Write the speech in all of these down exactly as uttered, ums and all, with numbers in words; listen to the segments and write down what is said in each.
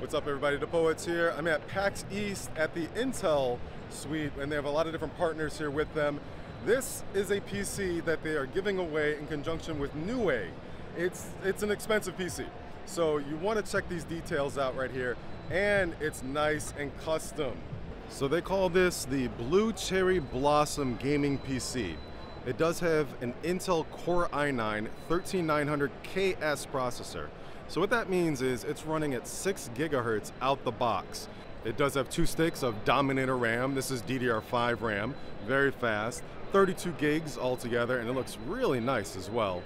What's up, everybody? The Poets here. I'm at PAX East at the Intel suite, and they have a lot of different partners here with them. This is a P C that they are giving away in conjunction with Newegg. It's, it's an expensive P C, so you want to check these details out right here, and it's nice and custom. So they call this the Blue Cherry Blossom Gaming P C. It does have an Intel Core i nine thirteen nine hundred K S processor. So what that means is it's running at six gigahertz out the box. It does have two sticks of Dominator RAM. This is D D R five RAM, very fast, thirty-two gigs altogether, and it looks really nice as well.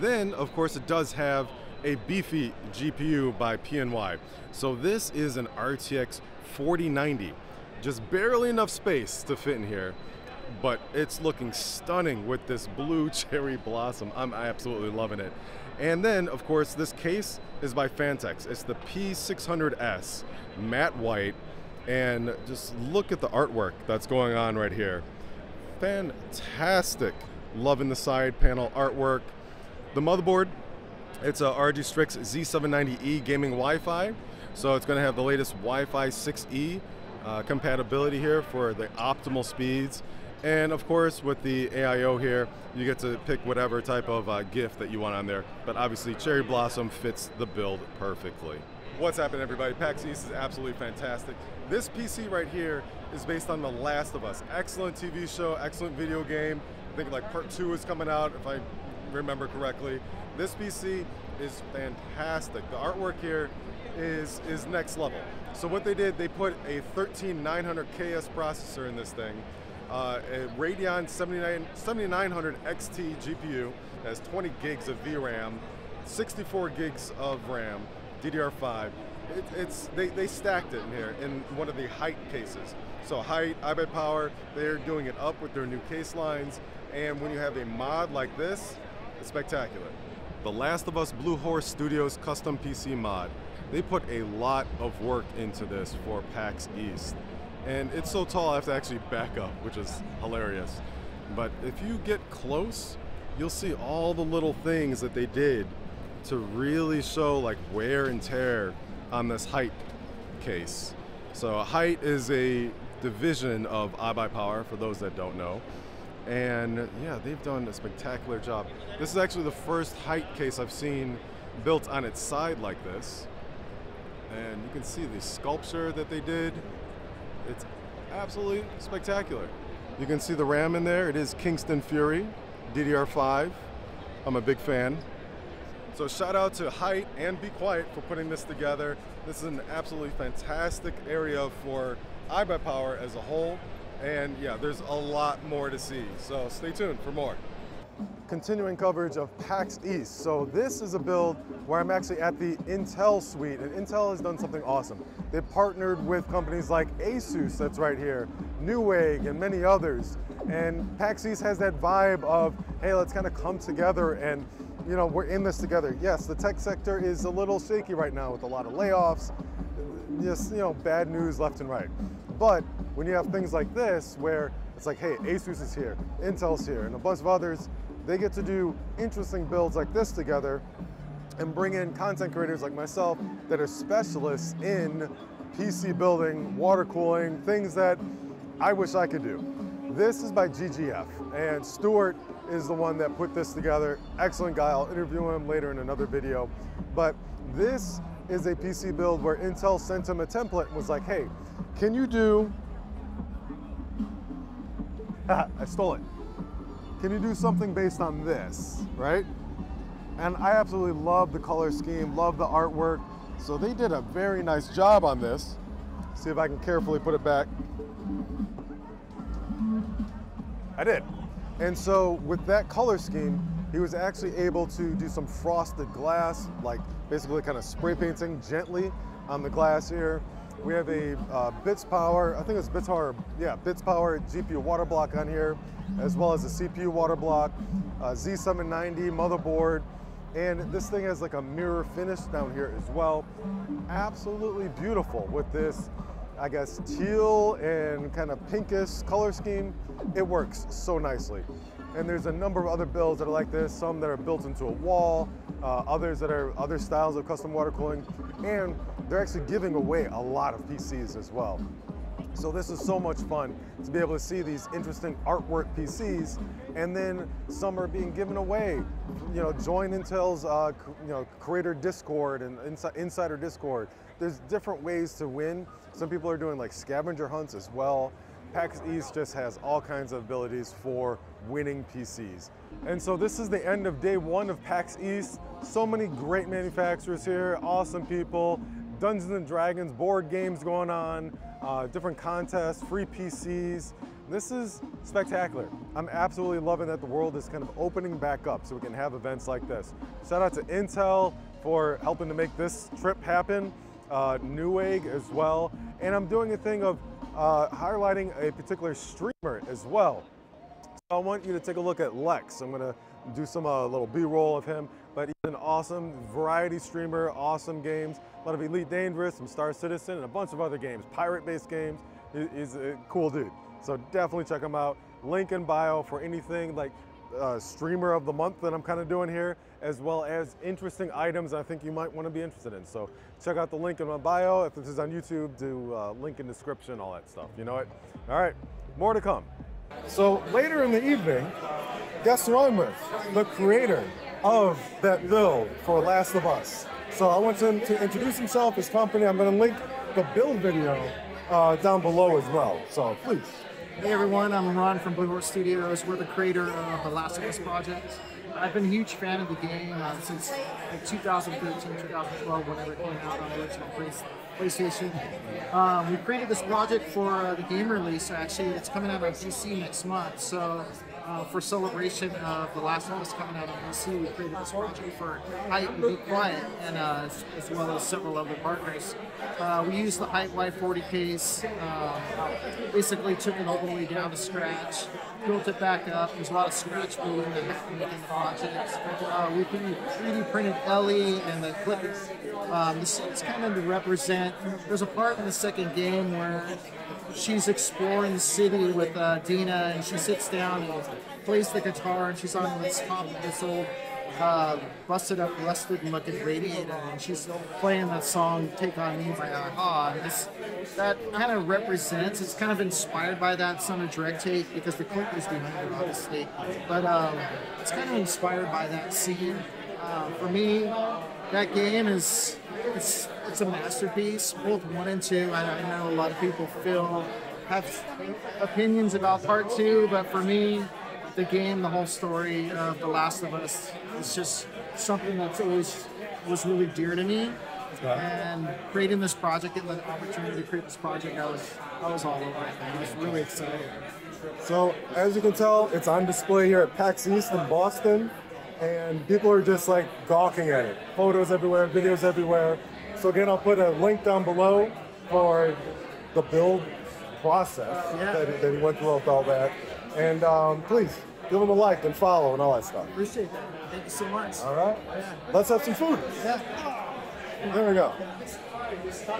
Then, of course, it does have a beefy G P U by P N Y. So this is an R T X forty ninety. Just barely enough space to fit in here, but it's looking stunning with this Blue Cherry Blossom. I'm absolutely loving it. And then, of course, this case is by Phanteks. It's the P six hundred S, matte white, and just look at the artwork that's going on right here. Fantastic. Loving the side panel artwork. The motherboard, it's a R O G Strix Z seven ninety E gaming Wi-Fi, so it's going to have the latest Wi-Fi six E uh, compatibility here for the optimal speeds. And of course, with the A I O here, you get to pick whatever type of uh, GIF that you want on there. But obviously, Cherry Blossom fits the build perfectly. What's happening, everybody? PAX East is absolutely fantastic. This P C right here is based on The Last of Us. Excellent T V show, excellent video game. I think like part two is coming out, if I remember correctly. This P C is fantastic. The artwork here is, is next level. So what they did, they put a thirteen nine hundred K S processor in this thing. Uh, a Radeon seventy-nine hundred X T G P U that has twenty gigs of V RAM, sixty-four gigs of RAM, D D R five. It, it's, they, they stacked it in here in one of the Hyte cases. So Hyte, iBUYPOWER, they're doing it up with their new case lines. And when you have a mod like this, it's spectacular. The Last of Us Blue Horse Studios custom P C mod. They put a lot of work into this for PAX East. And it's so tall I have to actually back up, which is hilarious. But if you get close, you'll see all the little things that they did to really show like wear and tear on this Hyte case. So Hyte is a division of iBUYPOWER, for those that don't know. And yeah, they've done a spectacular job. This is actually the first Hyte case I've seen built on its side like this. And you can see the sculpture that they did. It's absolutely spectacular. You can see the RAM in there. It is Kingston Fury, D D R five. I'm a big fan. So shout out to Hyte and Be Quiet for putting this together. This is an absolutely fantastic area for iBUYPOWER as a whole. And yeah, there's a lot more to see. So stay tuned for more. Continuing coverage of PAX East. So this is a build where I'm actually at the Intel suite, and Intel has done something awesome. They partnered with companies like ASUS, that's right here, Newegg, and many others. And PAX East has that vibe of, hey, let's kind of come together and, you know, we're in this together. Yes, the tech sector is a little shaky right now with a lot of layoffs, just, you know, bad news left and right. But when you have things like this where it's like, hey, ASUS is here, Intel's here, and a bunch of others, they get to do interesting builds like this together and bring in content creators like myself that are specialists in P C building, water cooling, things that I wish I could do. This is by G G F, and Stuart is the one that put this together. Excellent guy. I'll interview him later in another video. But this is a P C build where Intel sent him a template and was like, hey, can you do... I stole it. Can you do something based on this, right? And I absolutely love the color scheme, love the artwork. So they did a very nice job on this. See if I can carefully put it back. I did. And so with that color scheme, he was actually able to do some frosted glass, like basically kind of spray painting gently on the glass here. We have a uh, Bits Power, I think it's Bits Power, yeah, Bits Power G P U water block on here, as well as a C P U water block, uh, Z seven ninety motherboard, and this thing has like a mirror finish down here as well. Absolutely beautiful with this, I guess, teal and kind of pinkish color scheme. It works so nicely. And there's a number of other builds that are like this, some that are built into a wall, uh, others that are other styles of custom water cooling. and they're actually giving away a lot of P Cs as well. So this is so much fun to be able to see these interesting artwork P Cs, and then some are being given away. You know, join Intel's uh, you know, creator Discord and ins- insider Discord. There's different ways to win. Some people are doing like scavenger hunts as well. PAX East just has all kinds of abilities for winning P Cs. And so this is the end of day one of PAX East. So many great manufacturers here, awesome people. Dungeons and Dragons, board games going on, uh, different contests, free P Cs. This is spectacular. I'm absolutely loving that the world is kind of opening back up so we can have events like this. Shout out to Intel for helping to make this trip happen, uh, Newegg as well. And I'm doing a thing of uh, highlighting a particular streamer as well. So I want you to take a look at Lex. I'm gonna do some uh, little B-roll of him, but he's an awesome variety streamer, awesome games, a lot of Elite Dangerous, some Star Citizen, and a bunch of other games, pirate-based games. He's a cool dude, so definitely check him out. Link in bio for anything like uh, streamer of the month that I'm kind of doing here, as well as interesting items I think you might want to be interested in. So check out the link in my bio. If this is on YouTube, do uh, link in description, all that stuff. You know it. All right, more to come. So later in the evening, guess who I'm with? The creator of that build for Last of Us. So I want him to introduce himself, his company. I'm going to link the build video uh, down below as well. So please. Hey everyone, I'm Ron from Blue Horse Studios. We're the creator of The Last of Us project. I've been a huge fan of the game uh, since like, two thousand thirteen, two thousand twelve, whenever it came out on the original PlayStation. Um, we created this project for uh, the game release, so actually it's coming out on P C next month. So uh, for celebration of The Last of Us coming out on P C, we created this project for Hyte and Be Quiet, and uh, as well as several other partners. Uh, we used the Hyte Y forty case, um, basically took it all the way down to scratch, built it back up. There's a lot of scratch building that happened in the project. Uh, we three D printed Ellie and the clippers. Um, this is kind of to represent, there's a part in the second game where she's exploring the city with uh, Dina, and she sits down and plays the guitar, and she's on this top of this old uh, busted up, rusted looking radiator, and she's playing that song "Take On Me" by A-ha. And this, that kind of represents, it's kind of inspired by that son of direct take because the clip is behind it, obviously. But um, it's kind of inspired by that scene. Uh, for me, that game is, it's, it's a masterpiece, both one and two. I, I know a lot of people feel, have opinions about part two, but for me, the game, the whole story of The Last of Us, is just something that's always was really dear to me. Yeah. And creating this project, getting the opportunity to create this project, I was, I was all over it. I was really excited. So as you can tell, it's on display here at PAX East in Boston, and people are just like gawking at it. Photos everywhere, videos everywhere. So again, I'll put a link down below for the build process yeah. that, that he went through with all that. And um, please, give them a like and follow and all that stuff. Appreciate that. Thank you so much. All right. Yeah. Let's have some food. Yeah. There we go.